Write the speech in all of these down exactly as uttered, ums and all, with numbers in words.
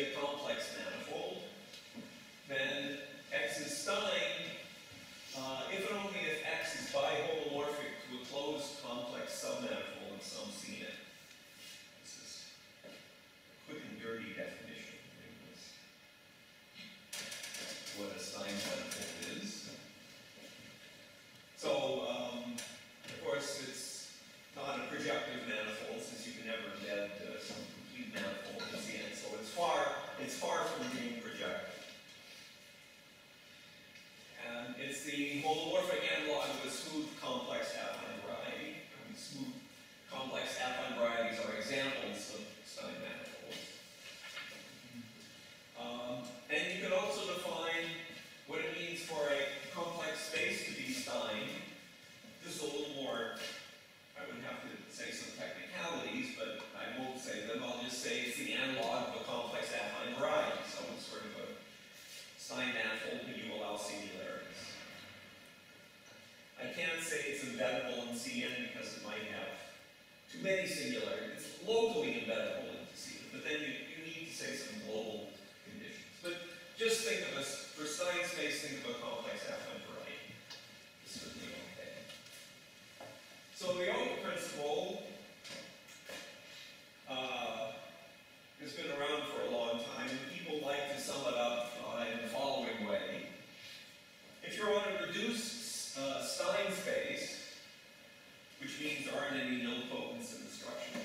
be a complex manifold, then X is Stein, uh, if and only if X is biholomorphic to a closed complex submanifold in some C net. This is a quick and dirty definition of what a Stein manifold is. So, um, of course, it's not a projective manifold since you can never embed uh, some complete manifold in the end. So it's far, it's far from being projective. And it's the holomorphic analog of a smooth complex affine variety. I mean, smooth complex affine varieties are examples of Stein manifolds. Um, and you could also define what it means for a complex space to be Stein. This is a little more, I would have to say some technicalities, but I won't say them. I'll just say it's the analog of a complex affine variety. So it's sort of a Stein manifold when you allow singularities. I can't say it's embeddable in C N because it might have too many singularities. It's locally embeddable in C N, but then you, you need to say some global conditions. But just think of us, for Stein space, think of a complex affine variety. It's certainly okay. So the Oka principle uh, has been around for a long time, and people like to sum it up uh, in the following way. If you're on a reduced uh, Stein space, which means there aren't any nilpotents in the structure.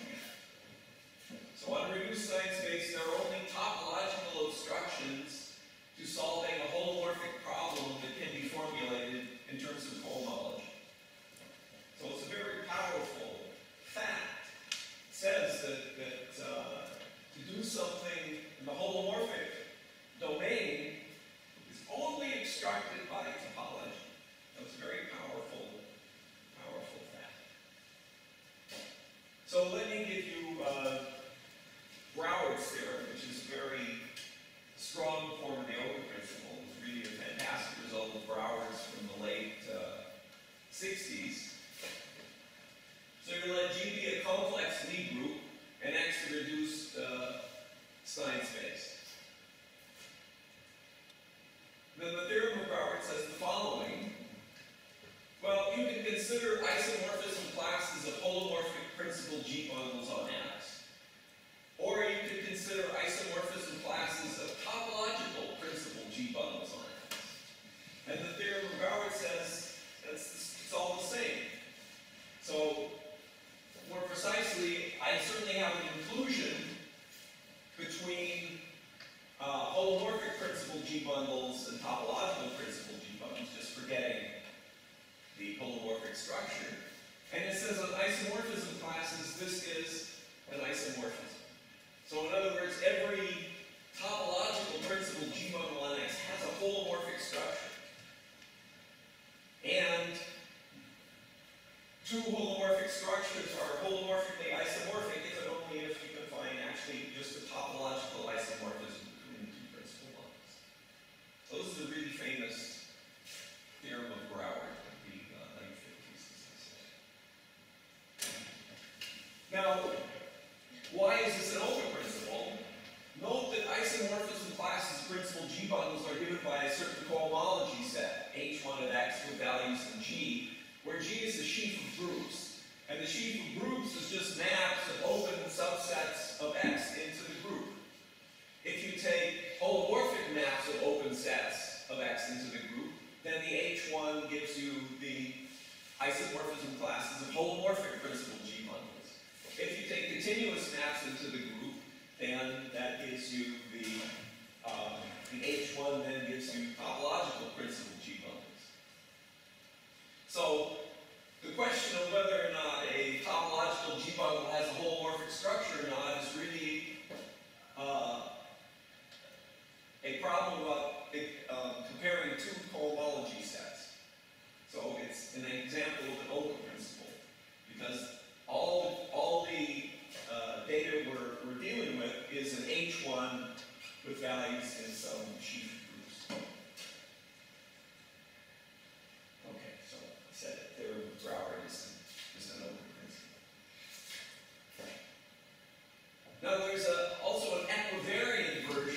So on a reduced Stein space, there are only topological obstructions to solving a holomorphic problem that can be formulated in terms of homology. So it's a very powerful fact. It says that, that uh, to do something in the holomorphic domain is only obstructed by topology. That was a very powerful, powerful fact. So let me give you uh, Brouwer's theorem, which is very strong form of the Oka principle. It was really a fantastic result of Brouwer's from the late uh, sixties. So you're going to let G be a complex Lie group and X a reduced uh, Stein space. Then the theorem of Brouwer says the following. Well, you can consider isomorphism classes of holomorphic principal G bundles on X. Or you could consider isomorphism classes of topological principal G bundles on X. And the theorem of Brouwer says that's, it's all the same. So, more precisely, I certainly have an inclusion between uh, holomorphic principal G bundles and topological principal G bundles, just forgetting the holomorphic structure. And it says on isomorphism classes, this is an isomorphism. So in other words, every topological principle G bundle on X has a holomorphic structure. And two holomorphic structures are holomorphically isomorphic if and only if you can find actually just a topological isomorphism between the two principal bundles. So this is a really famous theorem of Brouwer in the nineteen fifties. Now, why is this an Oka principle? Note that isomorphism classes principal G bundles are given by a certain cohomology set, H one of X with values in G, where G is the sheaf of groups. And the sheaf of groups is just maps of open subsets of X into the group. If you take holomorphic maps of open sets of X into the group, then the H one gives you the isomorphism classes of holomorphic principal G bundles. If you take continuous maps into the group, then that gives you the, um, the H one then gives you topological principal G bundles. So the question of whether or not a topological G bundle has a holomorphic structure or not is really uh, a problem about uh, comparing two cohomology sets. So it's an example of an Oka principle because All, all the uh, data we're, we're dealing with is an H one with values in some sheaf groups. Okay, so I said it. Theorem of Brouwer is an Oka principle. Now there's a, also an equivariant version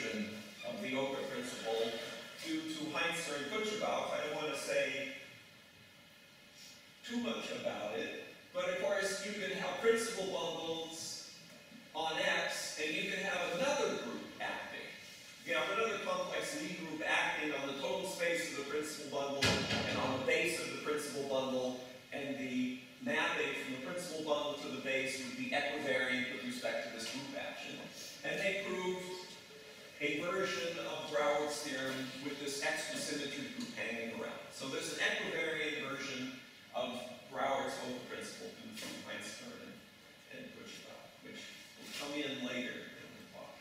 version of Brouwer's theorem with this extra-symmetry group hanging around. So there's an equivariant version of Brouwer's Oka principle from Heinz and Kutscherbaugh, which will come in later in the talk.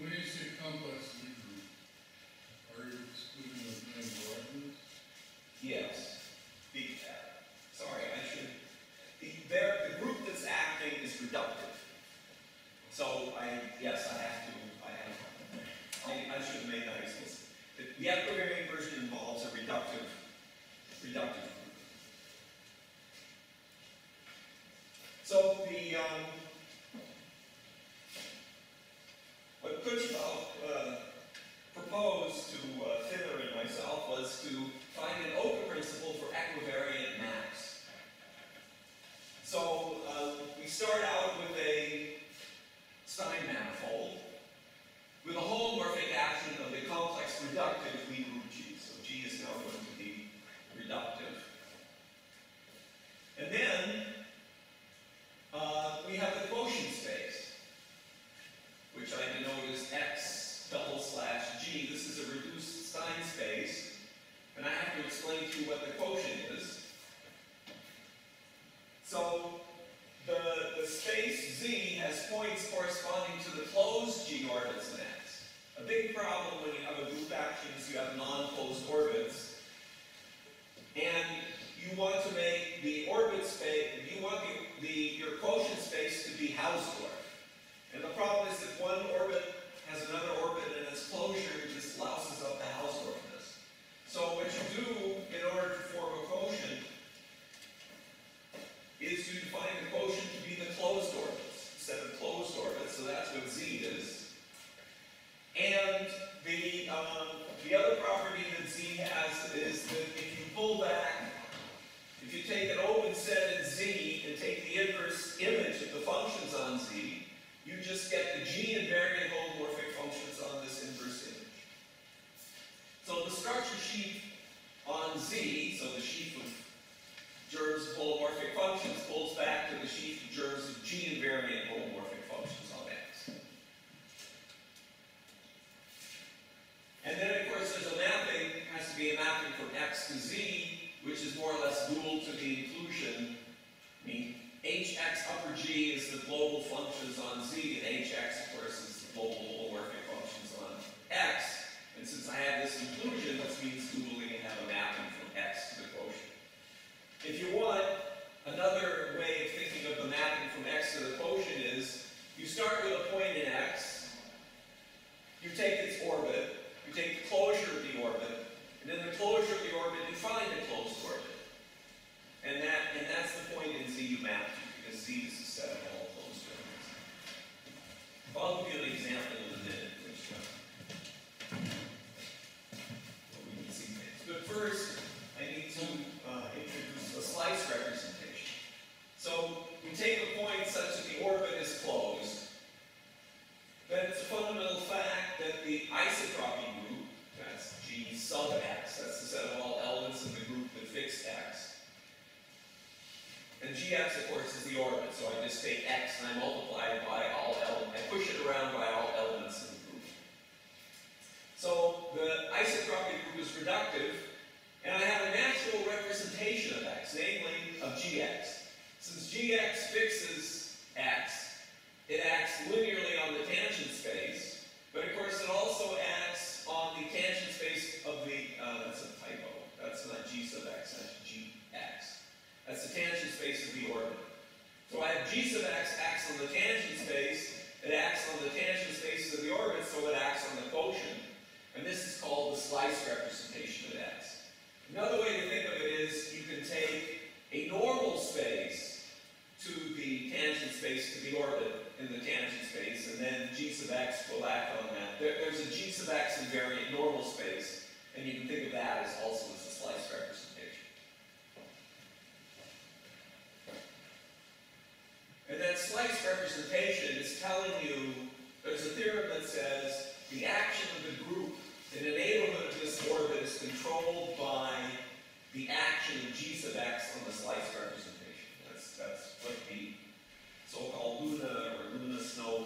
When you say complex group, are you excluding those name arguments? Yes. The, uh, sorry, I should. The, the group that's acting is reductive. So I, yes, I have to, I have to, I, I should have made that explicit. The, the equivariant version involves a reductive, reductive group. So the, um, what Kutscherbaugh uh, proposed to uh, Fither and myself was to find an Oka principle for equivariant maps. So uh, we start out with a Stein manifold with a holomorphic action of the complex reductive Lie group G. So G is now going to be reductive. And then uh, we have the quotient space, which I denote as X double slash G. This is a reduced Stein space, and I have to explain to you what the quotient is. So the, the space Z has points corresponding to the closed G orbits in X. A big problem when you have a group action is you have non-closed orbits. And you want to make the orbit space, you want the, the, your quotient space to be Hausdorff. And the problem is if one orbit has another orbit and its closure just louses up the Hausdorffness. So what you do in order to form a quotient is to define the quotient to be the closed orbits instead of closed orbits, so that's what Z is. And the, um, the other property that Z has is that if you pull back, if you take an open set at Z and take the inverse image of the functions on Z, you just get the G invariant holomorphic functions on this inverse image. So the structure sheaf on Z, so the sheaf of germs of holomorphic functions pulls back to the sheaf of germs of G-invariant holomorphic functions on X. And then, of course, there's a mapping, has to be a mapping from X to Z, which is more or less dual to the inclusion. I mean, Hx upper G is the global functions on Z, and Hx, of course, is the global holomorphic functions on X. And since I have this inclusion, this means dualing and have a mapping from X to the quotient. If you want, another way of thinking of the mapping from X to the quotient is, you start with a point in X, you take its orbit, you take the closure of the orbit, and then the closure of the orbit, you find a closed orbit. And, that, and that's the point in Z you map to, because Z is the set of all closed orbits. I'll give you an example in a minute, which uh, we can see things. But first, I need to uh, introduce a slice representation. So we take a point such that the orbit is closed. Then it's a fundamental fact that the isotropy group, that's G sub X, that's the set of all elements in the group that fixed X. And Gx, of course, is the orbit. So I just take X and I multiply it by all elements. I push it around by all elements in the group. So the isotropy group is reductive. And I have a natural representation of X, namely of Gx. Since Gx fixes X, it acts linearly on the tangent space, but of course it also acts on the tangent space of the, uh, that's a typo, that's not G sub X, that's Gx. That's the tangent space of the orbit. So I have G sub X acts on the tangent space, it acts on the tangent spaces of the orbit, so it acts on the quotient. And this is called the slice representation of X. Another way to think of it is you can take a normal space to the tangent space to the orbit in the tangent space, and then G sub X will act on that. There, there's a G sub X invariant normal space, and you can think of that as also as a slice representation. And that slice representation is telling you there's a theorem that says the action of the group in the neighborhood of this orbit is controlled by the action of G sub X on the slice representation. That's, that's what the so-called Luna or Luna Snow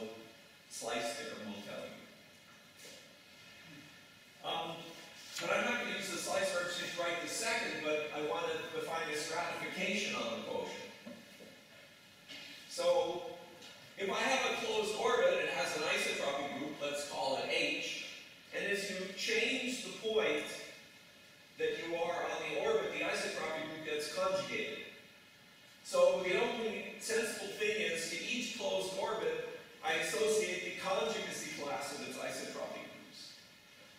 conjugacy class of its isotropic groups.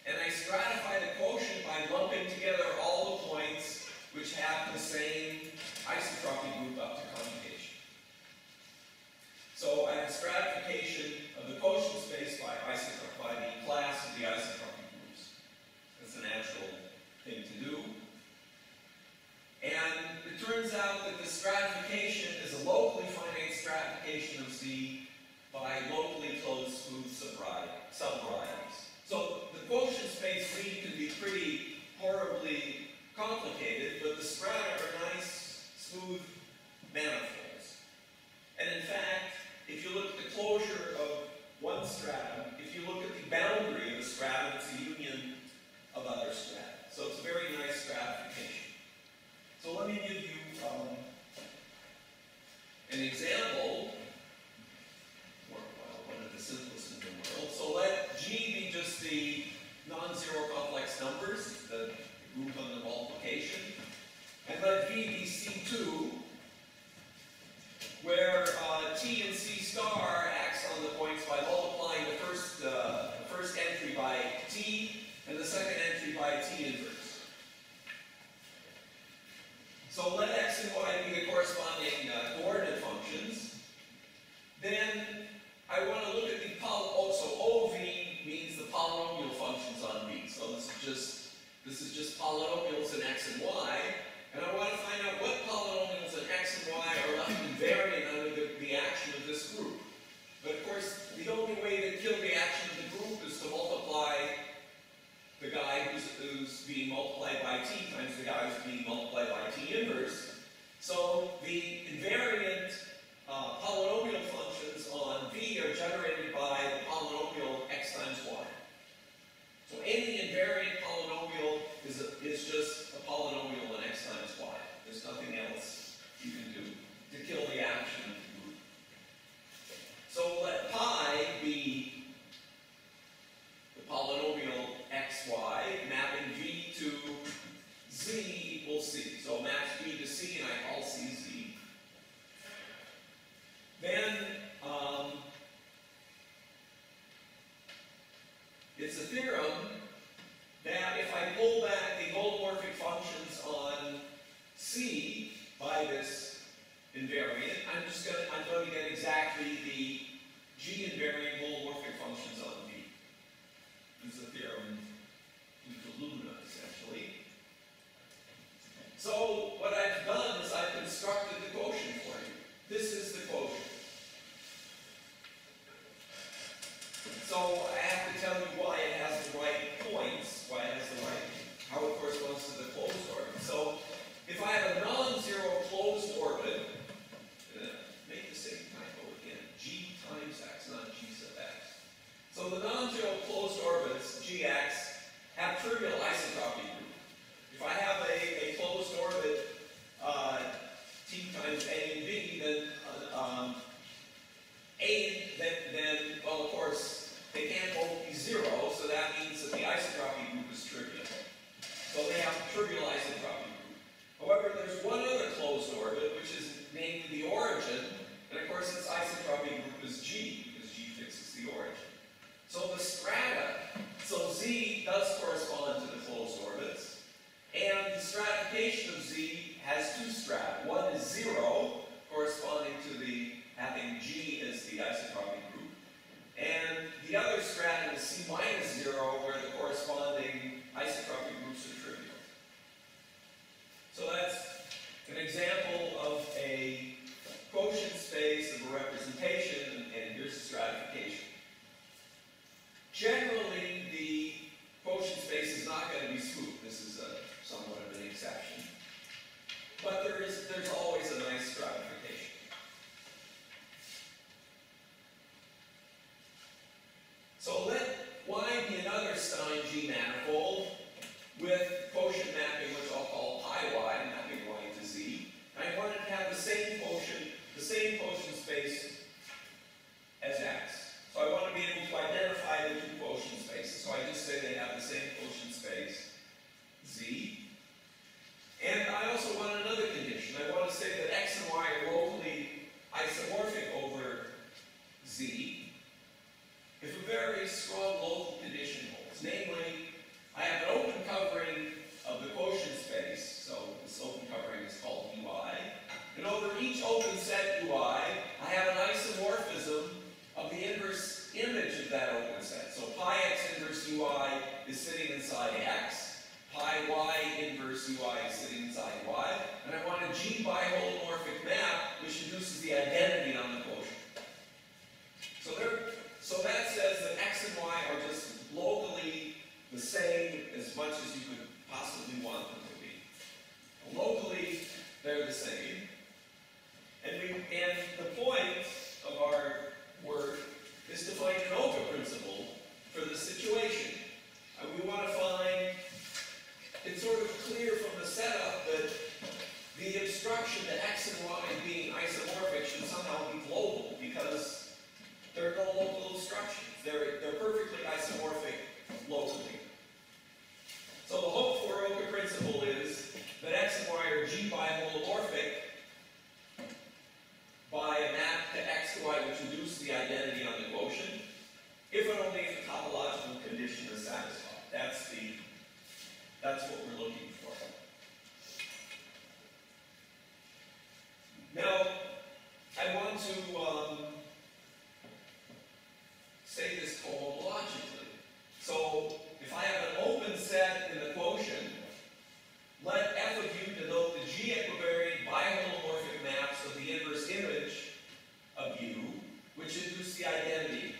And I stratify the quotient by lumping together all the points which have the same isotropic group up to commutation. So I have stratification of the quotient space by, by the class of the isotropic groups. That's a natural thing to do. And it turns out that the stratification is a locally finite stratification of Z by locally closed smooth subvarieties. So the quotient space Z can be pretty horribly complicated, but the strata are nice, smooth manifolds. And in fact, if you look at the closure of one stratum, if you look at the boundary of the stratum, it's a union of other strata. So it's a very nice stratification. So let me give you um, an example, or, well, one of the simplest in the world. So let G be just the non-zero complex numbers, the group under multiplication, and let V be C two, where uh, T and C star acts on the points by multiplying the first, uh, the first entry by T and the second entry by T inverse. So let x and y be the corresponding uh, coordinate functions. Then I want to look at the poly. Oh, so O V means the polynomial functions on V. So this is just this is just polynomials in x and y, and I want to find out what polynomials in x and y are left invariant under the, the action of this group. But of course, the only way to kill the action of the group is to multiply the guy who's, who's being multiplied by t times the guy who's being multiplied by t inverse. So the invariant uh, polynomial functions on V are generated by the polynomial x times y. So any invariant polynomial is, a, is just a polynomial in x times y. There's nothing else you can do to kill the action of the group. So let pi be the polynomial xy, mapping V to Z equals C. So match V to C and I call C Z. Then um, it's a theorem that if I pull back the holomorphic functions on C by this invariant, I'm just going to I'm going to get exactly the G invariant holomorphic functions on V. It's a theorem in Kaluna, essentially. So what I've done is I've constructed the quotient for you. This is the quotient. So I have to tell you why it has the right points, why it has the right, how it corresponds to the closed orbit. So if I have a non-zero closed orbit, uh, make the same typo again, G times X, not G sub X. So the non-zero closed orbits, Gx, have trivial isotropy group. If I have a, a closed orbit, uh, T times A and B, then uh, um, A, then, then, well, of course, they can't both be zero, so that means that the isotropy group is trivial. So they have a trivial isotropy group. However, there's one other closed orbit, which is named the origin, and of course, its isotropy group is G, because G fixes the origin. So the strata, so Z does correspond to the closed orbits, and the stratification of Z has two strata. One is zero, corresponding to the having G as the isotropic group, and the other strata is C minus zero, where the corresponding isotropic groups are trivial. So that's an example of a quotient space of a representation, and here's the stratification. Generally, the quotient space is not going to be smooth. This is a, somewhat of an exception. But there is, there's always a nice stratification. So let Y be another Stein G manifold with quotient mapping, which I'll call pi Y, mapping Y to Z. I want it to have the same quotient, the same quotient space as X. So I want to be able to identify the two quotient spaces. So I just say they have the same quotient space, Z. And I also want another condition. I want to say that X and Y are locally isomorphic over Z. very strong local condition holds. Namely, I have an open covering of the quotient space, so this open covering is called U I, and over each open set U I, I have an isomorphism of the inverse image of that open set. So pi x inverse U I is sitting inside x, pi y inverse U I is sitting inside y, and I want a G by holomorphic map which induces the identity on the quotient. So there, so that says that x and y are just locally the same as much as you could possibly want them to be. Locally, they're the same. And, we, and the point of our work is to find an Oka principle for the situation. And we want to find, it's sort of clear from the setup that the obstruction that x and y being isomorphic should somehow be global because there are no local obstructions. They're, they're perfectly isomorphic locally. So the hope for Oka principle is that x and y are G by holomorphic by a map to x to y which reduces the identity on the quotient, if and only if the topological condition is satisfied. That's the that's what we're looking for. Now, I want to um, say this cohomologically. So if I have an open set in the quotient, let f of u denote the G equivariant biholomorphic maps of the inverse image of u, which induce the identity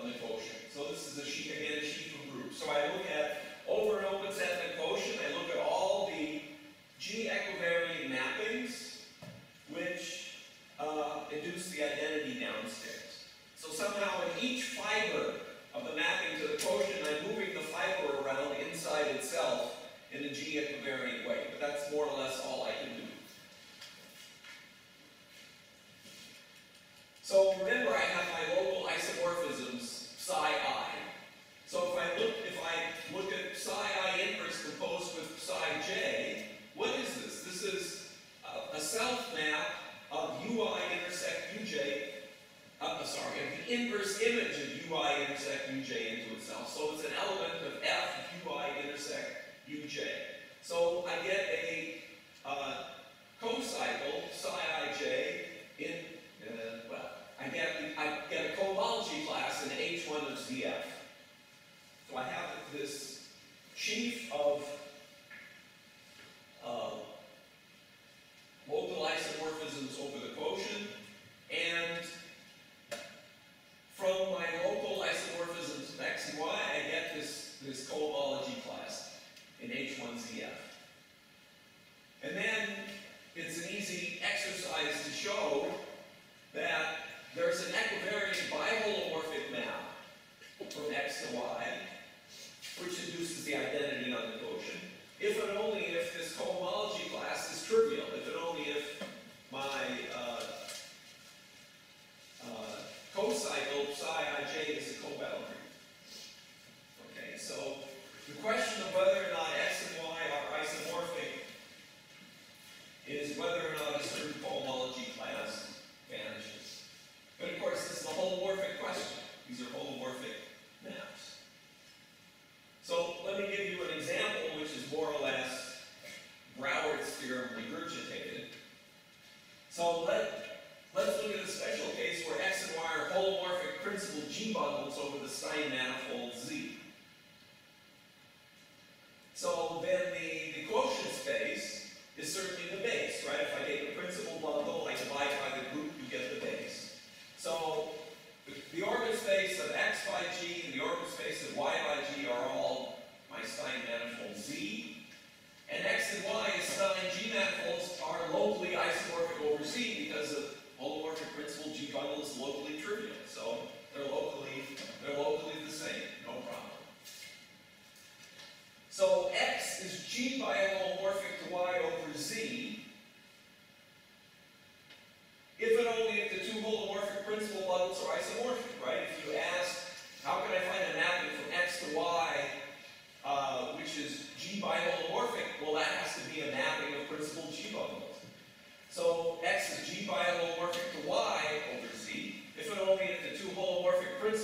on the quotient. So this is a sheet, again, a sheet from group. So I look at over an open set in the quotient, I look at all the G equivariant mappings, which uh, induce the identity downstairs. So somehow in each fiber of the mapping to the quotient, I'm moving the fiber around inside itself in a G equivariant way, but that's more or less all I can do. So remember, I have my local isomorphisms psi I. So if I look, if I look at psi I inverse composed with psi j, what is this? This is a, a self map of ui intersect uj. Uh, sorry, of the inverse image of ui intersect uj into itself. So it's an element of f of ui intersect uj. So I get a uh, co-cycle psi ij in uh, well. I get I get a cohomology class in H one of Z F. So I have this sheaf of uh, local isomorphisms over the quotient, and from my local isomorphisms of x and y, I get this this cohomology class in H one Z F. And then it's an easy exercise to show that there's an equivariant biholomorphic map from x to y, which induces the identity on the quotient, if and only if this cohomology class is trivial, if and only if my uh, uh, cocycle psi ij is a coboundary. Okay, so the question of whether or not x and y are isomorphic is whether or not a certain cohomology class vanishes. But of course, this is a holomorphic question. These are holomorphic maps. So let me give you an example which is more or less Brouwer's theorem regurgitated. So let, let's look at a special case where x and y are holomorphic principal G bundles over the Stein manifold Z. So then the, the quotient space is certainly the base, right? If I take the principal bundle, I divide by the group, you get the base. So the, the orbit space of x by g and the orbit space of y by g are all my Stein manifold Z. And x and y as Stein G manifolds are locally isomorphic over Z because the holomorphic principal G bundle is locally trivial. So they're locally, they're locally the same, no problem. So x is G by holomorphic to y over Z, if and only if the two holomorphic principal bundles are isomorphic, right? If you ask, how can I find a mapping from x to y, uh, which is G by holomorphic? Well, that has to be a mapping of principal G bundles. So x is G by holomorphic to y over Z, if and only if the two holomorphic principal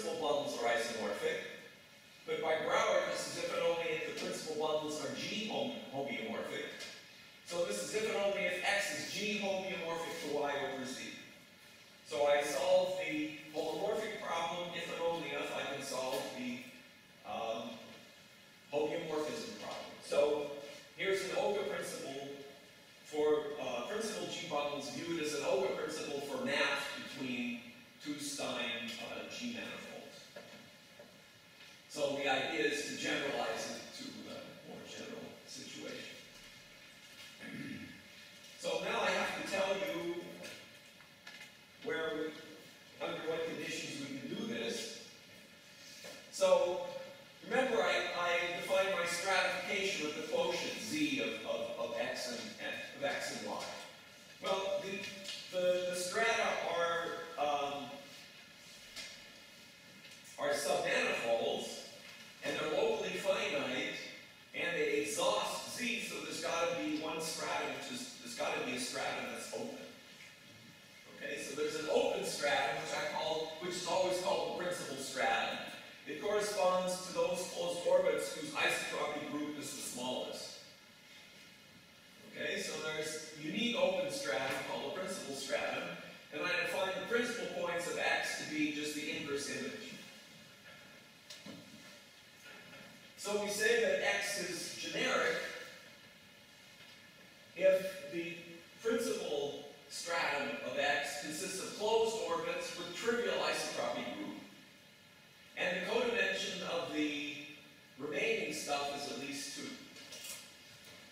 But by Brouwer, this is if and only if the principal bundles are G homeomorphic. So this is if and only if X is G homeomorphic to Y over Z. So I solve the holomorphic problem if and only if I can solve the um, homeomorphism problem. So here's an Oka principle for uh, principal G bundles viewed as an Oka principle for map between two Stein uh, G manifolds. So the idea is to generalize it to a more general situation. So now I have to tell you where, we, under what conditions we can do this. So remember, I, I defined my stratification with the quotient Z of, of, of X and F, of X and Y. Well, the, the, the strata are um, are submanifolds, and they're locally finite, and they exhaust Z. So there's got to be one strata, which is there's got to be a strata that's open. Okay, so there's an open strata, which I call, which is always called the principal strata. It corresponds to those closed orbits whose isotropy group is the smallest. Okay, so there's unique open strata called the principal stratum, and I define the principal points of X to be just the inverse image. So we say that X is generic if the principal stratum of X consists of closed orbits with trivial isotropy group, and the codimension of the remaining stuff is at least two.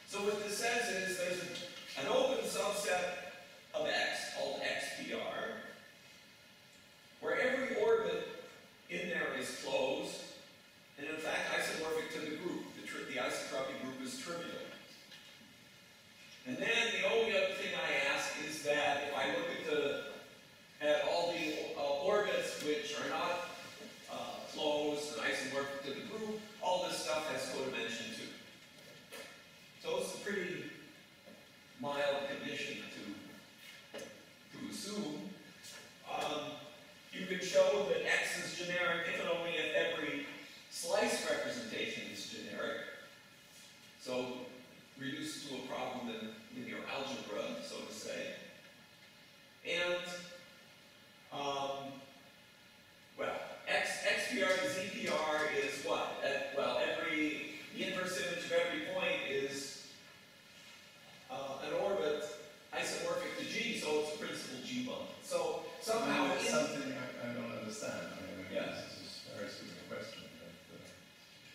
So what this says is there's a, an open subset of X called X P R, where every orbit in there is closed, and in fact isomorphic to the group. The, tri the isotropy group is trivial. And then the only other thing I ask is that if I look at the at all the uh, orbits which are not Uh, closed and isomorphic to the group, all this stuff has codimension too. So it's a pretty mild condition to, to assume. Um, you can show that X is generic if and only if every slice representation is generic. So reduced to a problem in, in your algebra, so to say. And um, well, X, X P R to Z P R is what? At, well, every, the inverse image of every point is uh, an orbit isomorphic to G, so it's a principal G bundle. So somehow it's something I, I don't understand. I mean, yeah. This is a very stupid question. But, uh,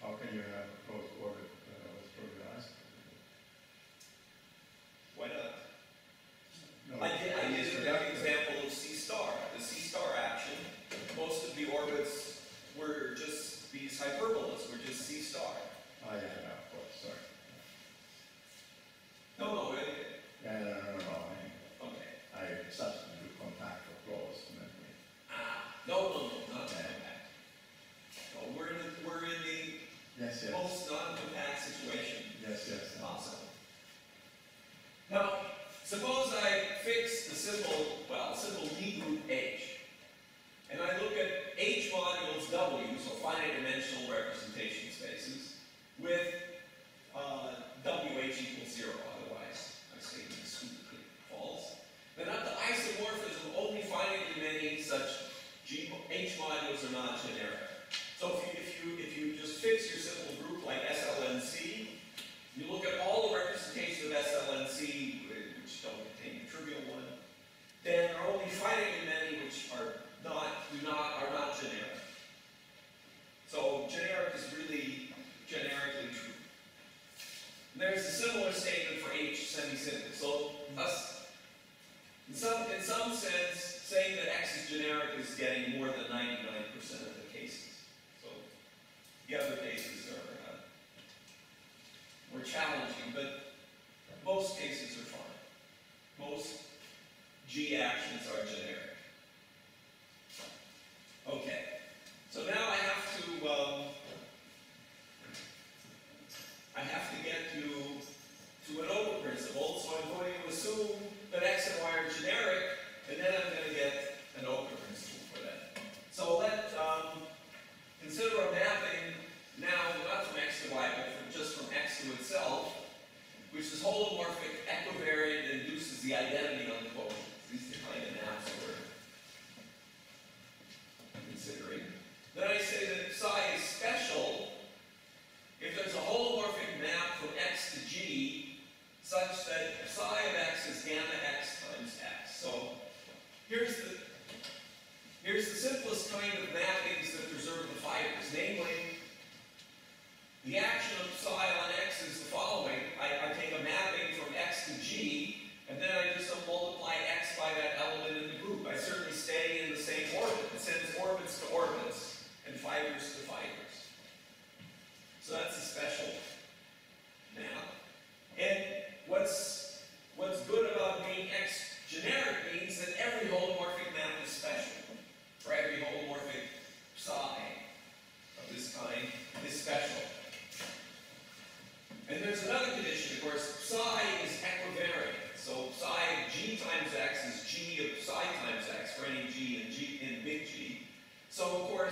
how can you have a closed orbit uh, with trivial isotropy? Why not? No, I did, I used an example of C star, the C star action. Most of the orbits were just these hyperbolas, were just C star. Oh, yeah, yeah, of course, sorry. No, no, it, it, yeah, no, no, no, no. I, okay. I substitute compact for closed. Ah, no, no, no, not yeah. compact. No, we're in the, we're in the yes, yes. most non-compact situation yes, yes, possible. Now, suppose I fix the simple, well, simple D group H. And I look at H modules W, so finite dimensional representation spaces, with uh, W H equals zero, otherwise my statement is stupidly false. Then up to isomorphism, only finitely many such G, H modules are not generic. So if you, if, you, if you just fix your simple group like S L N C, you look at all the representations of S L N C, which don't contain the trivial one, then there are only finitely many which are Not, do not, are not generic. So generic is really generically true. And there's a similar statement for H semisimple. So us, in some, in some sense, saying that X is generic is getting more than ninety-nine percent of the cases. So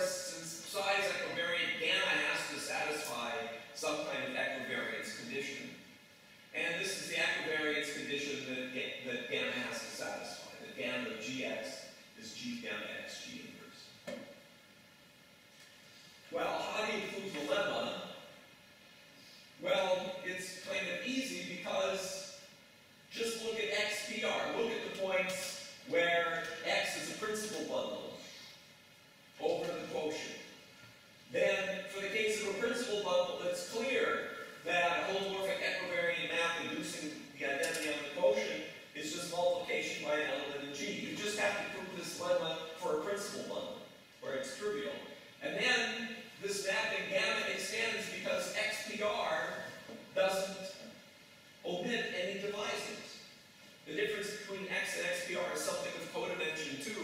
instance, psi is equivariant, gamma has to satisfy some kind of equivariance condition. And this is the equivariance condition that, that gamma has to satisfy. The gamma of Gx is G gamma X G inverse. Well, how do you prove the lemma? Well, it's kind of easy because just look at X P R. Look at the points where X is a principal bundle over the quotient. Then, for the case of a principal bundle, it's clear that a holomorphic equivariant map inducing the identity of the quotient is just multiplication by an element in G. You just have to prove this lemma for a principal bundle, where it's trivial. And then, this mapping gamma extends because X P R doesn't omit any divisors. The difference between X and X P R is something of codimension two.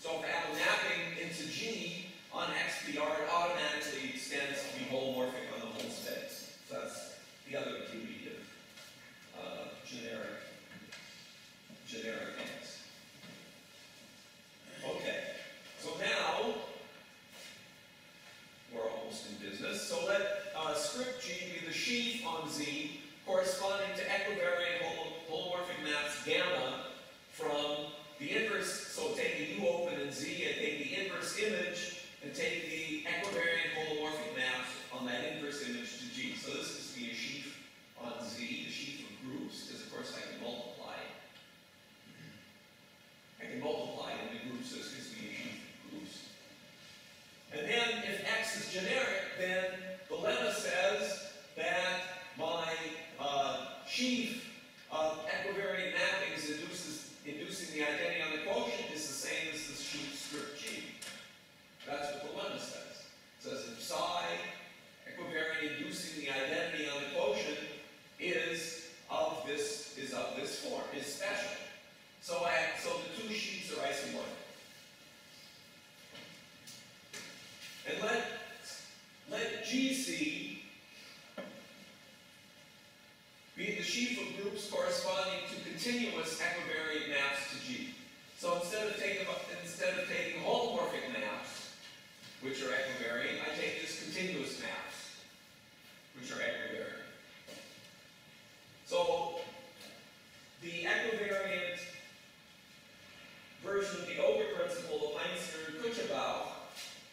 So if I have a mapping into G on X P R, it automatically extends to be holomorphic on the whole space. So that's the other beauty of uh, generic, generic X. Okay, so now we're almost in business. So let uh, script G be the sheaf on Z corresponding to equivariant holomorphic maps gamma from the inverse, so take the U open in Z and take the inverse image and take the equivariant holomorphic maps on that inverse image to G. So this is be a sheaf on Z, a sheaf of groups, because of course I can multiply. I can multiply into groups, so this gives me a sheaf of groups. And then if X is generic, then the lemma says that my uh, sheaf of equivariant mappings induces inducing the identity on the quotient is the same as the sheaf script G. That's what the lemma says. It says if psi equivariant inducing the identity on the quotient is of this is of this form, is special. So I, so the two sheets are isomorphic. And let let G C be the sheaf of groups corresponding to continuous equivariant maps to G. So instead of taking instead of taking holomorphic maps, which are equivariant, I take just continuous maps, which are equivariant. So the equivariant version of the Oka principle of Heinz and Kutscherbaugh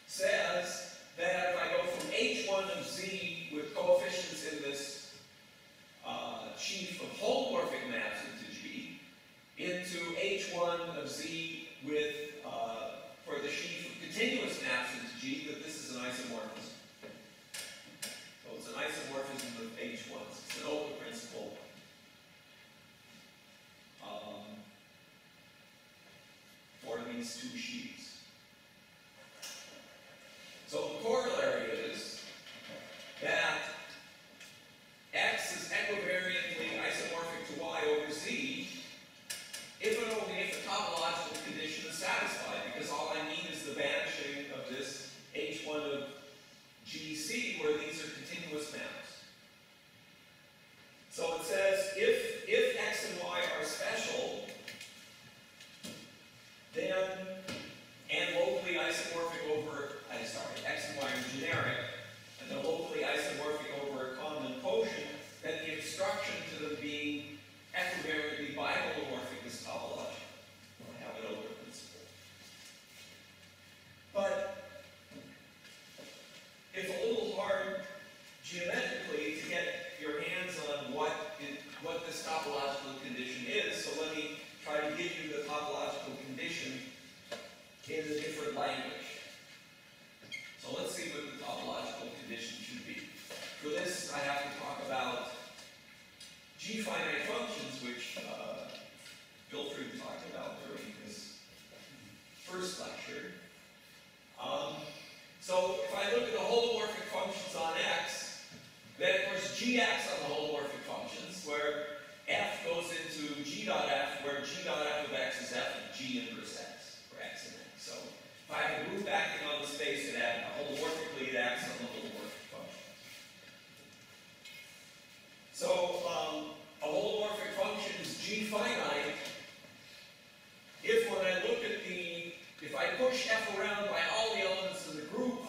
says that if I go from H one of Z with coefficients in this Uh, sheaf of holomorphic maps into G into H one of Z with, uh, for the sheaf of continuous maps into G, that this is an isomorphism. So it's an isomorphism of H one. It's an Oka principle. Um, for these two sheaves. So the corollary is that X is equivariantly isomorphic to Y over Z if and only if the topological condition is satisfied, because all I need is the vanishing of this H one of G C where these are continuous maps. So it says if, if X and Y are special, then, and locally isomorphic over, I'm sorry, X and Y are generic, and they're locally isomorphic over a common quotient, then the obstruction to them being equivariantly biholomorphic is topological. I have an Oka principle. But it's a little hard geometrically to get your hands on what it, what this topological condition is. So let me try to give you the topological condition in a different language. So let's see what the topological condition should be. For this, I have to talk about G finite functions, which uh, Wilfried talked about during this first lecture. Um, so if I look at the holomorphic functions on X, then of course G X on the holomorphic functions, where F goes into G dot F, where G dot F of X is F of G inverse X, for X and X. So if I have a group acting on the space, it acts holomorphically, it acts on the holomorphic function. So um, a holomorphic function is G finite if when I look at the, if I push F around by all the elements of the group,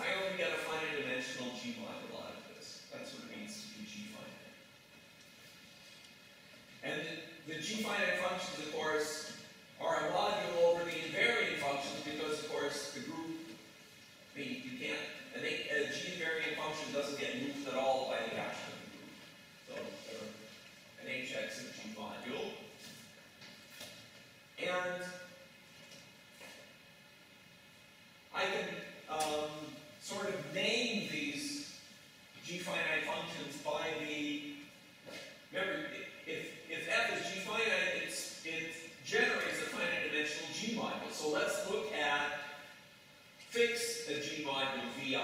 di,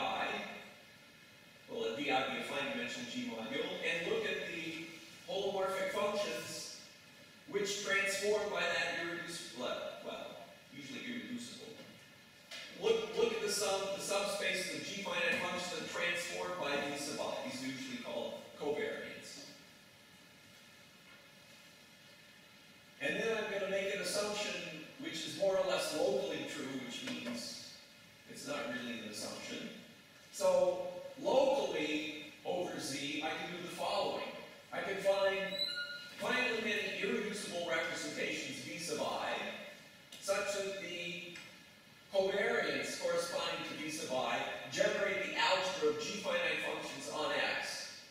we'll let di be a fine dimension G module, and look at the holomorphic functions which transform by that irreducible, well, usually irreducible. Look, look at the, sub, the subspace of the G finite functions that transform by these sub i. These are usually called covariates. And then I'm going to make an assumption which is more or less locally true, which means it's not really an assumption. So locally over Z, I can do the following. I can find finally many irreducible representations V sub i such that the covariance corresponding to V sub i generate the algebra of G finite functions on X,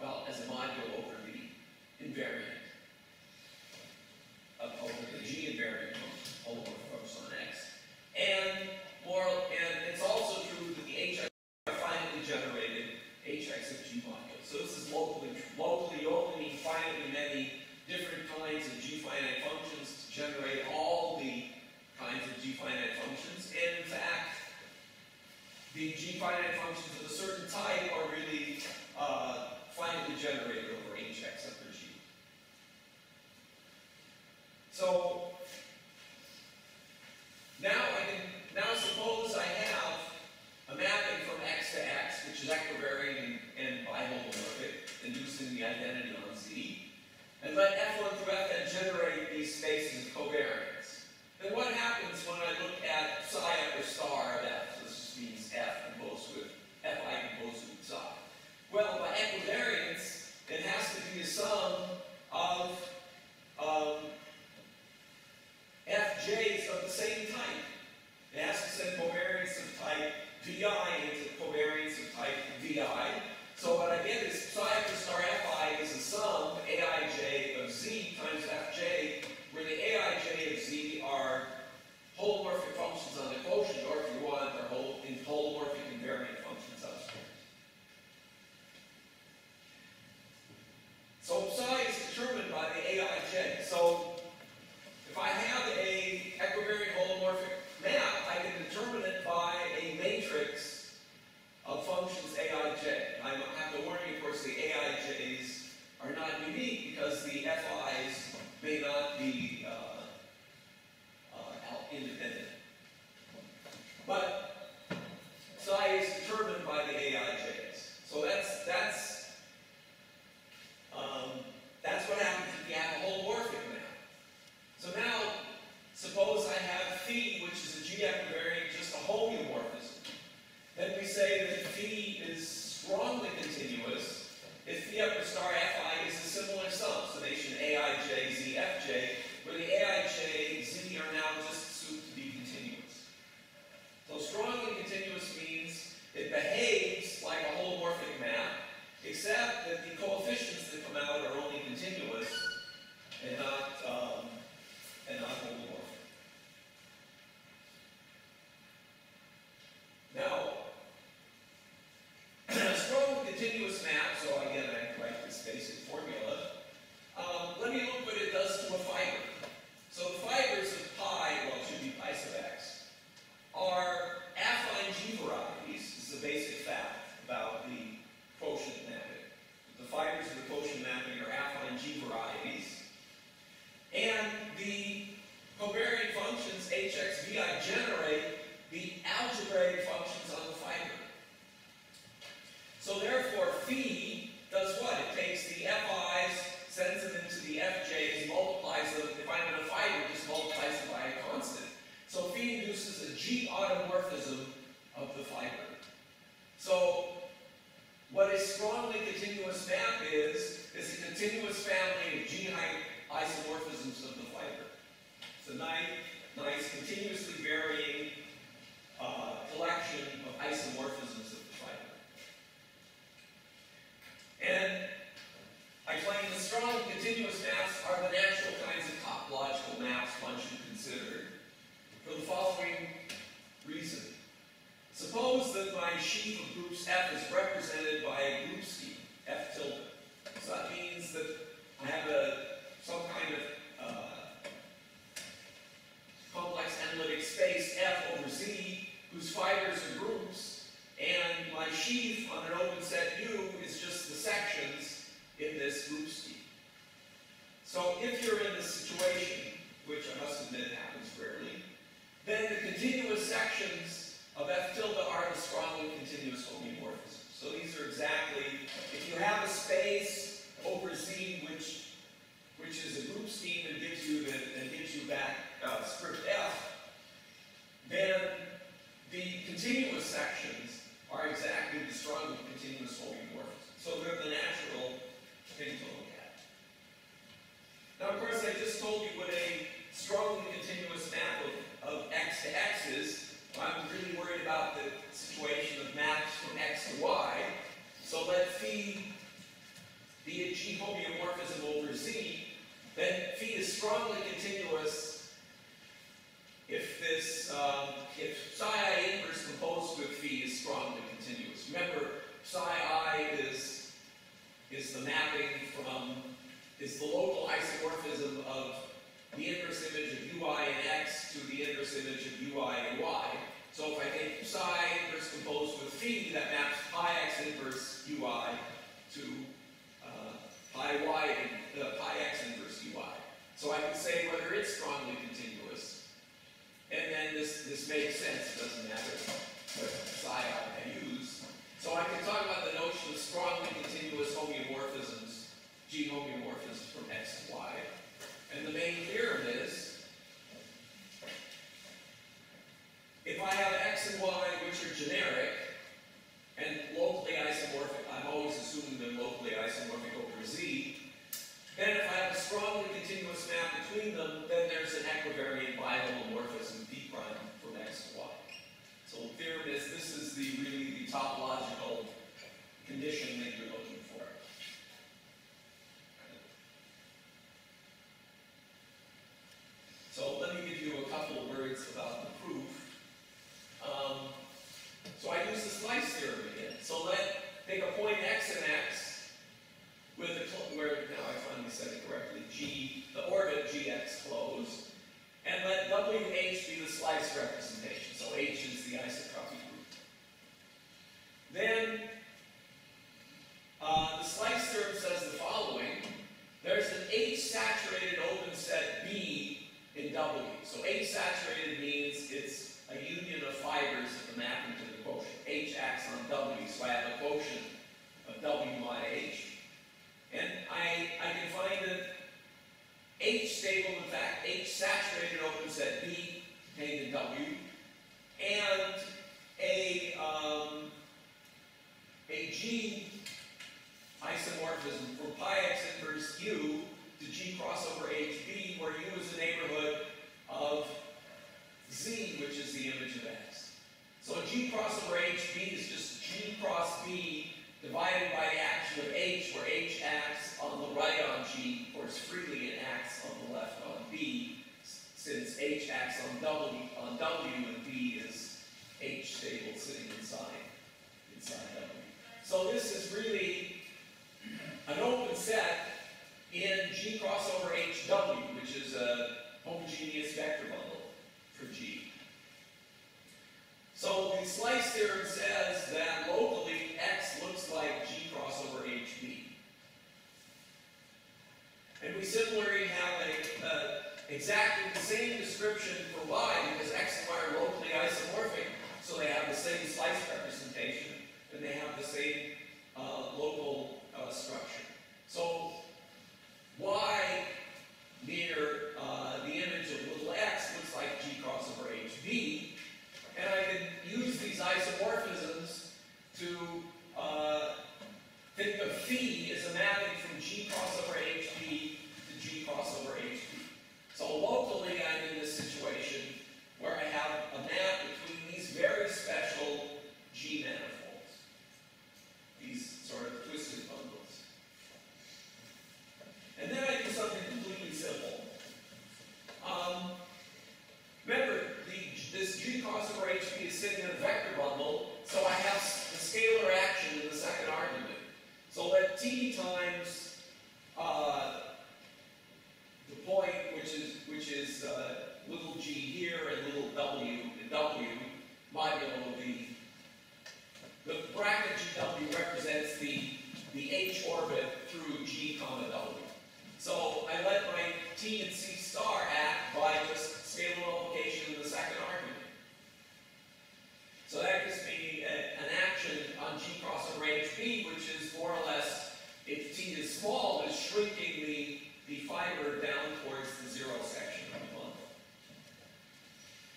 well, as a module over the invariant, uh, over the G invariant holomorphic functions on X. And, more, and it's also true that the Hx are finitely generated Hx of G module. So this is locally true. Locally only finitely many different kinds of G finite functions to generate all the kinds of G finite functions, and in fact, the G finite functions of a certain type are really uh, finitely generated over Hx under G. So now I can now suppose I have a mapping from X to X, which is equivariant and, and biholomorphic, inducing the identity on Z, and let F one through Fn generate these spaces of covariance. Then what happens when I look at psi upper star of F? So this just means F composed with F I composed with psi. Well, by equivariance, it has to be a sum of um, Fj's of the same type. It has to send covariance of type Vi into covariance of type Vi. So what I get is psi upper star Fi is a sum of Aij of Z times Fj, where the Aij of Z are holomorphic functions on the quotient, or if you want, they're hol in holomorphic invariant functions elsewhere. So psi is determined by the Aij. So if I have a equivariant holomorphic map, I can determine it by a matrix of functions Aij. I have to warn you, of course, the Aij's are not unique because the Fi's may not be uh, uh, independent. But psi is determined by the Aij's. So that's that's um, that's what happens if you have a holomorphic map. So now suppose I have phi, which is a G equivariant, just a homeomorphism. Then we say that phi is strongly continuous if phi upper star Fi is a similar sum, summation Aij Z Fj, where the Aij Z are now just assumed to be continuous. So strongly continuous means it behaves like a holomorphic map, except that the coefficients that come out are only continuous and not um, and not holomorphic. Now, a strongly continuous map, so again I write this basic formula. Um, let me look what it does to a fiber. So the fibers of pi, well it should be pi sub x, are affine G varieties. This is a basic fact about the quotient mapping. The fibers of the quotient mapping are affine G varieties. And the covariant functions Hx, Vi generate the algebraic functions on the fiber. So therefore, phi does what? It takes the Fi's, sends them into the Fj's, multiplies them. If I'm in a fiber, just multiplies them by a constant. So phi induces a G automorphism of the fiber. So what a strongly continuous map is, is a continuous family of G isomorphisms of the fiber. It's a nice, nice continuously varying uh, collection of isomorphisms of the fiber. And I claim the strong continuous maps are the natural kinds of topological maps one should consider for the following reason. Suppose that my sheaf of groups F is represented by a group scheme, F tilde. So that means that I have a, some kind of uh, complex analytic space F over Z whose fibers are groups, see that phi is strongly contiguous if this, um, if psi I inverse composed with phi is strongly continuous. Remember, psi I is, is the mapping from, is the local isomorphism of the inverse image of ui and x to the inverse image of ui and y. So if I take psi inverse composed with phi, that maps pi x inverse ui to uh, pi y and uh, pi x inverse ui. So I can say whether it's strongly continuous. And then this, this makes sense, doesn't matter what psi I use. So I can talk about the notion of strongly continuous homeomorphisms, G homeomorphisms from X to Y. And the main theorem is, if I have X and Y which are generic and locally isomorphic, I'm always assuming they're locally isomorphic over Z, then if I have a strongly continuous map between them, then there's an equivariant biholomorphism P prime from X to Y. So the theorem is this is the really the topological condition that you're looking for. So let me give you a couple of words about the proof. Um, so I use the slice theorem again. So let take a point X and X. With the where now I finally said it correctly, G, the orbit G X closed, and let W H be the slice representation. So H is the isotropy group. Then uh, the slice theorem says the following: there's an H saturated open set B in W. So H saturated means it's a union of fibers that are mapping to the quotient. H acts on W, so I have a quotient of W mod H. And I, I can find that H stable, in fact, H saturated open set B contained in W, and a, um, a G isomorphism for pi x inverse U to G crossover H B, where U is the neighborhood of Z, which is the image of X. So G crossover H B is just G cross B divided by the action of H, where H acts on the right on G, of course freely, and acts on the left on B, since H acts on W, on W and B is H stable sitting inside, inside W. So this is really an open set in G crossover H W, which is a homogeneous vector bundle for G. So the slice theorem says that locally X looks like G crossover H B. And we similarly have a, uh, exactly the same description for Y, because X and Y are locally isomorphic, so they have the same slice representation, and they have the same uh, local uh, structure. So Y near uh, the image of little x looks like G crossover H B. And I can use these isomorphisms to uh, think of phi as a mapping from G crossover H B to G crossover H B. So locally, I'm in this situation where I have a map between these very special G manifolds, these sort of twisted bundles. And then I do something completely simple. Um, remember, this G crossover H B is sitting in a vector bundle, so I have the scalar action in the second argument. So let T times uh, the point, which is which is uh, little g here and little w and w modulo the the bracket G W represents the the H orbit through G comma W. So I let my T and C star act by just scalar multiplication in the second argument. So that gives me a, an action on G crossover H B, which is more or less, if T is small, is shrinking the, the fiber down towards the zero section of the bundle.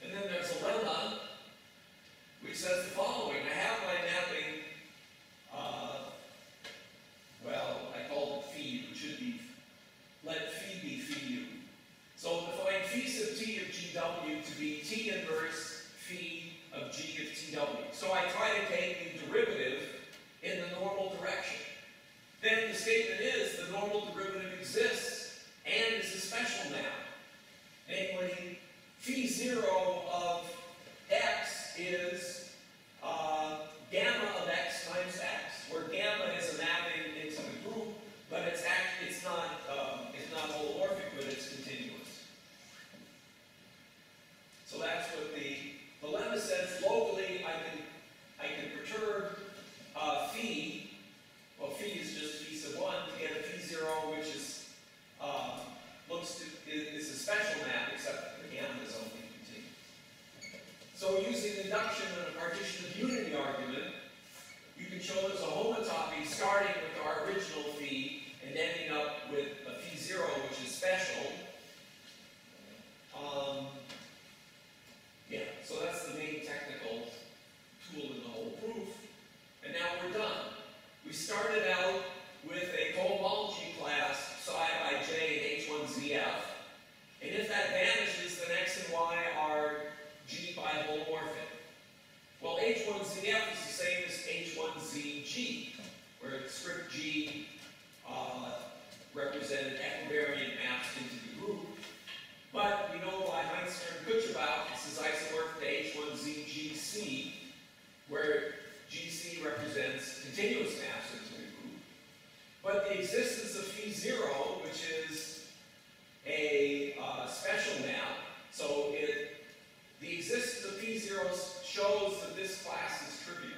And then there's a lemma, which says the following. I have my mapping, uh, well, I call it phi, which should be, let phi be phi u. So define But the existence of phi zero, which is a uh, special map, so it, the existence of phi zero shows that this class is trivial.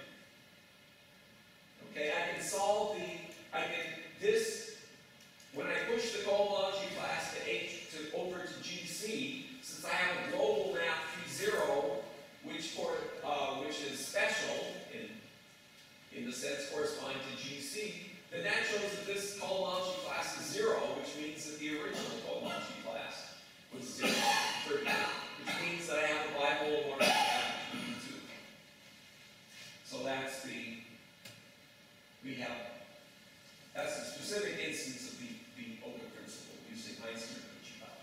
Okay, I can solve the, I can, this, when I push the cohomology class to H, to, over to G C, since I have a global map phi zero, which for, uh, which is special, in, in the sense corresponding to G C, then that shows that this cohomology class is zero, which means that the original cohomology class was zero, which means that I have a bipolar morphism of G two. So that's the, we have, that's a specific instance of the, the Oka principle using Heinz and Kutscherbaugh.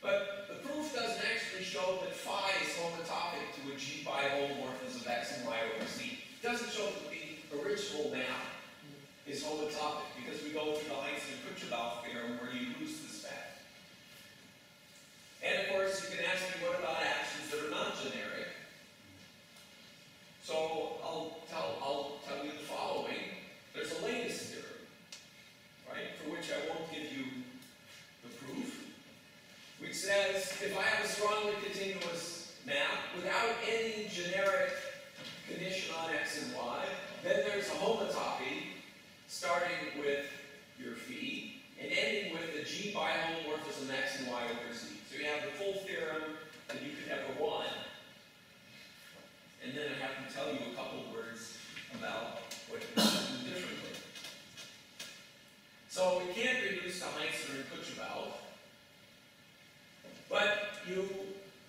But the proof doesn't actually show that phi is homotopic to a G biholomorphism of X and Y over Z. It doesn't show that the original map is homotopic, because we go through the Heinz and Kutscherbaugh theorem where you lose this fact. And of course, you can ask me, what about actions that are non-generic? So I'll tell, I'll tell you the following. There's a latest theorem, right, for which I won't give you the proof, which says if I have a strongly continuous map without any generic condition on X and Y, then there's a homotopy starting with your phi and ending with the G biholomorphism X and Y over Z. So you have the full theorem that you could ever want. And then I have to tell you a couple words about what you can do differently. So it can't reduce to Heinz and Kutscherbaugh. But you,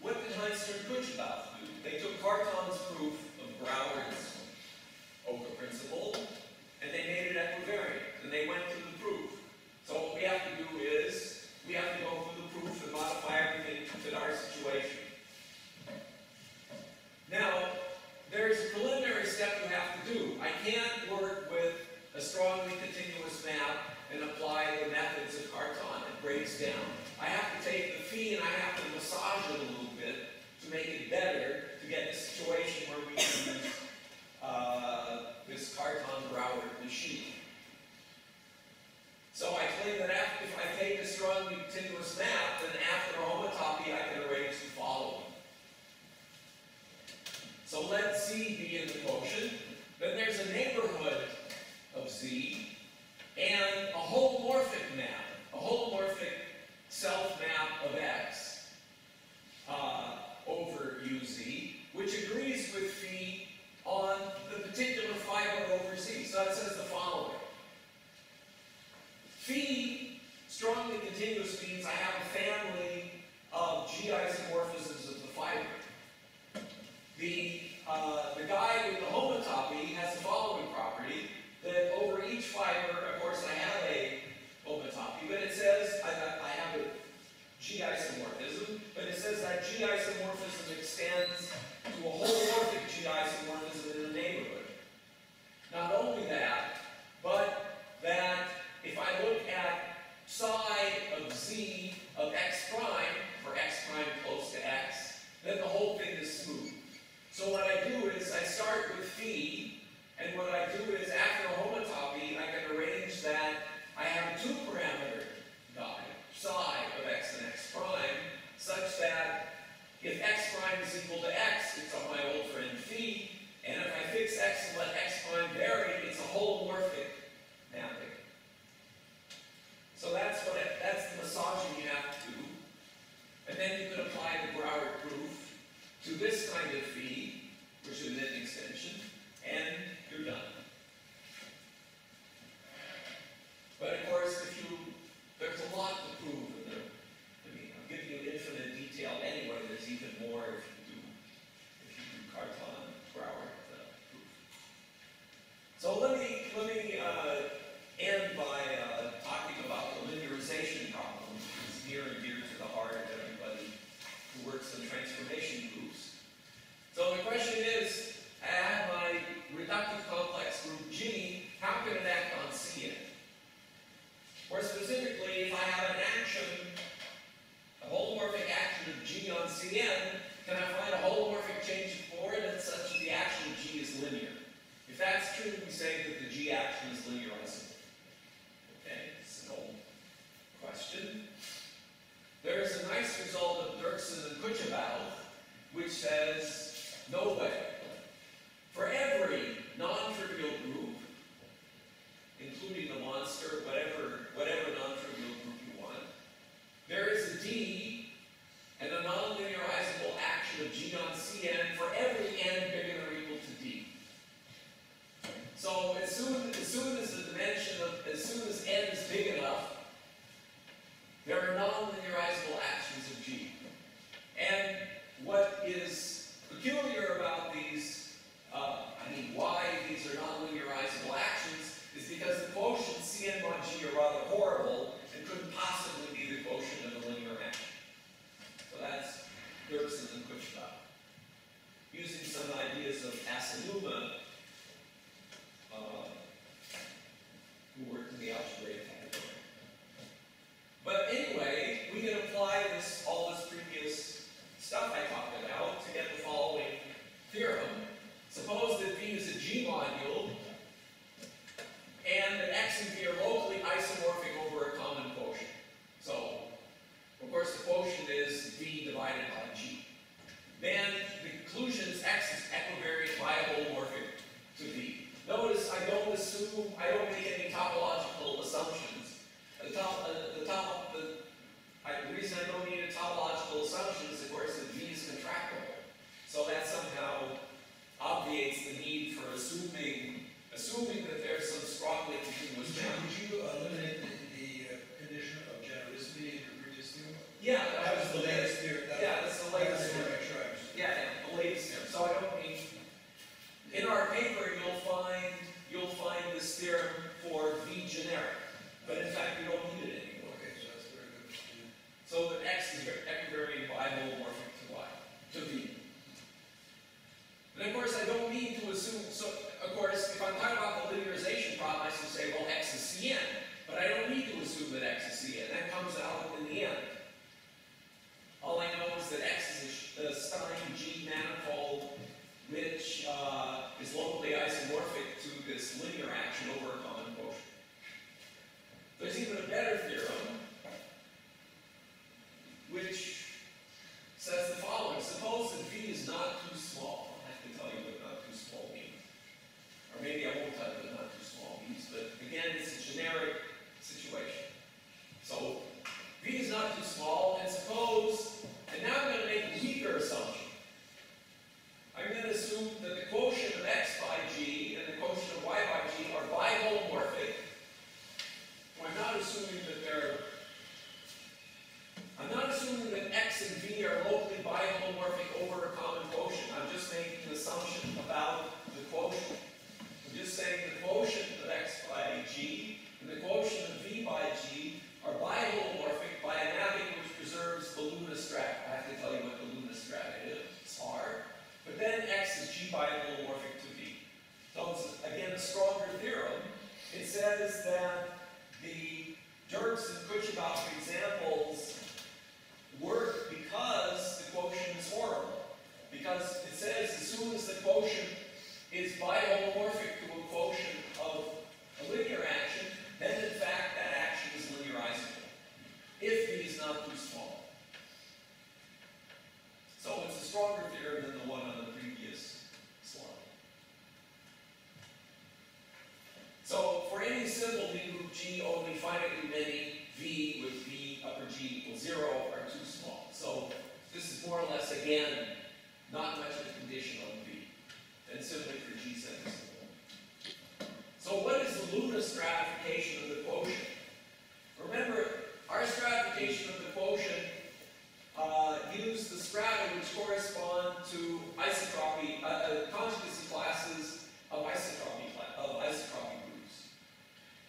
what did Heinz and Kutscherbaugh do? They took Cartan's proof of Brouwer's Oka principle, and they made it equivariant, and they went through the proof. So what we have to do is, we have to go through the proof and modify everything to fit our situation. Now, there's a preliminary step you have to do. I can't work with a strongly continuous map and apply the methods of Cartan. It breaks down. I have to take the phi and I have to massage it a little bit to make it better, to get the situation where we can use uh, this Cartan-Brouwer machine. So I claim that after, if I take a strongly continuous map, then after homotopy I can arrange the following. So let Z be in the quotient, then there's a neighborhood of Z, and a holomorphic map, a holomorphic self-map of X uh, over U Z, which agrees with phi on the particular fiber over Z. So that says the following. Phi, strongly continuous, means I have a family of G isomorphisms of the fiber. The, uh, the guy with the homotopy has the following property, that over each fiber, of course, I have a homotopy, but it says I, I have a G isomorphism, but it says that G isomorphism extends to a holomorphic G isomorphism in the neighborhood. Not only that, but that if I look at psi of Z of X prime, for X prime close to X, then the whole thing is smooth. So what I do is I start with phi, and what I do is after homotopy, I can arrange that I have a two-parameter guy, psi of X and X prime, such that if X prime is equal to X, it's on my old friend phi, and if I fix X and let X prime vary, it's a holomorphic mapping. So that's what I, that's the massaging you have to do, and then you can apply the Brouwer proof to this kind of phi, which is an extension, and you're done. But of course, if you, there's a lot to prove in there. I mean, I'm giving you infinite detail anyway, there's even more if you do, if you do Cartan, Brouwer uh, proof. So let me, let me uh, end by uh, talking about the linearization problem, which is near and dear to the heart of everybody who works in transformation groups. So the question is, I have my reductive complex group G, how can it act on C n? More specifically, if I have an action, a holomorphic action of G on C n, can I find a holomorphic change of coordinates such that the action of G is linear? If that's true, we say that the G action is linearizable. assume, I don't make any topological assumptions. The top, uh, the top, the, I, the reason I don't need a topological assumption is, of course, that V is contractible. So that somehow obviates the need for assuming, assuming that there's some strongly continuous bound. Would you eliminate the, the uh, condition of genericity in your previous theorem? Yeah, that, that was the latest theorem. That yeah, that's the latest theorem. Yeah, yeah, the latest theorem. So I don't need. In our paper, you'll find you'll find this theorem for V generic, but in fact you don't need it anymore. Okay, so that's very good. Yeah. So the X is equivariant biholomorphic to Y, to V. And of course, I don't need to assume. So of course, if I'm talking about the linearization problem, I should say, well, X is C N, but I don't need to assume that X is C N. That comes out in the end. All I know is that X is a Stein G manifold, which uh, is locally isomorphic to this linear action over a common quotient. There's even a better theorem, which says the following. Suppose that V is not too small. I'll have to tell you what not too small means. Or maybe I won't tell you what not too small means, but again, it's a generic situation. So V is not too small, and suppose, and now I'm going to make a weaker assumption. I'm going to assume that the quotient of X by G and the quotient of Y by G are biholomorphic. Well, I'm not assuming that they're, I'm not assuming that X and V are locally biholomorphic over a common quotient. I'm just making an assumption about the quotient. I'm just saying the quotient of X by G and the quotient of V by G are biholomorphic by an mapping which preserves the Luna strata. I have to tell you what the Luna strata is. It's hard. But then X is G biholomorphic to V. So it's, again, a stronger theorem. It says that the Dirks and Kutscherbaugh examples work because the quotient is horrible. Because it says as soon as the quotient is biholomorphic to a quotient of a linear action, then in fact that action is linearizable, if V is not too small. So it's a stronger theorem than the one on the previous slide. So for any simple V group G, only finitely many V with V upper G equals zero are too small. So this is more or less, again, not much of a condition on V. And simply for G sets. So what is the Luna stratification of the quotient? Remember, our stratification of the quotient Uh, use the strata which correspond to isotropy, uh, uh, conjugacy classes of isotropy, of isotropy groups.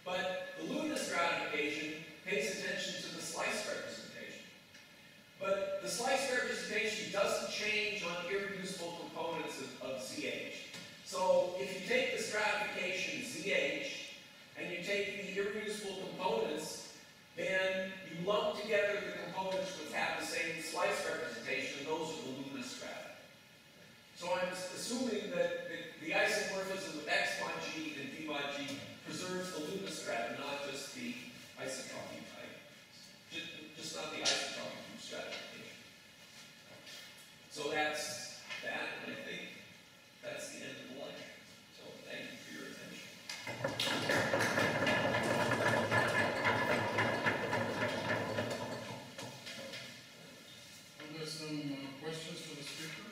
But the Luna stratification pays attention to the slice representation. But the slice representation doesn't change on irreducible components of, of Z H. So if you take the stratification Z H and you take the irreducible components, then you lump together the components which have the same slice representation, and those are the Luna strata. So I'm assuming that the, the isomorphism of X by G and V by G preserves the Luna strata, not just the isotropy type, just, just not the isotropy stratification. So that's that, and I think that's the end of the lecture. So thank you for your attention. Some uh, questions for the speaker?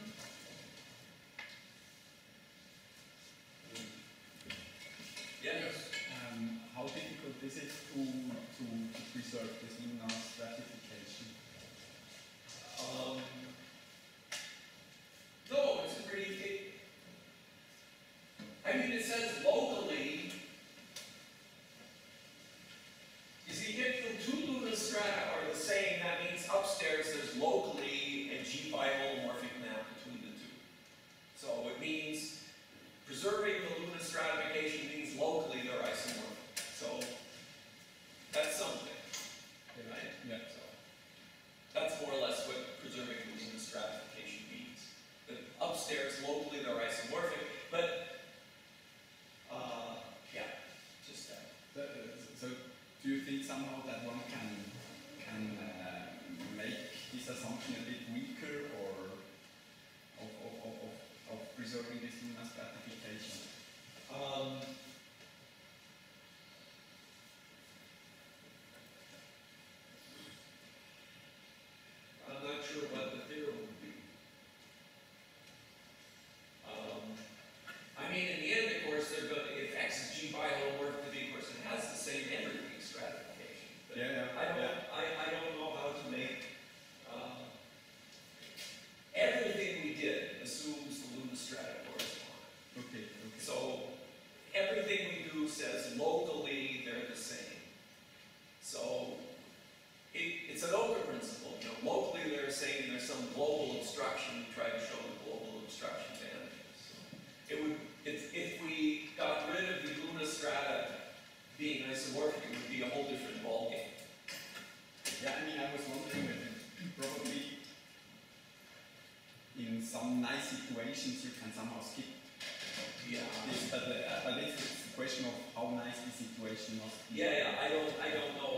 Yeah. Yes. Um, how difficult is it to, to, to preserve this Luna stratification? Um, no, it's a pretty big. I mean, it says locally. You see, if the two Luna strata are the same, that means upstairs there's locally G biholomorphic map between the two. So it means preserving the Luna stratification means locally they're isomorphic. So that's something, right? Yeah. So that's more or less what preserving the Luna stratification means. That upstairs locally they're isomorphic, but uh, yeah, just that. So, so do you think somehow that one can can uh, make this assumption a bit weaker, or of, of, of, of, of preserving this Luna stratification? Um, says locally they're the same. So it, it's an Oka principle. You know, locally they're saying there's some global obstruction. We try to show the global obstruction to energy. So it would, if, if we got rid of the Luna strata being isomorphic, it would be a whole different ballgame. Yeah, I mean, I was wondering that probably in some nice equations you can somehow skip. Yeah. This, but, uh, but it's, it's the question of how nice this equation must be. Yeah, yeah, I don't, I don't know.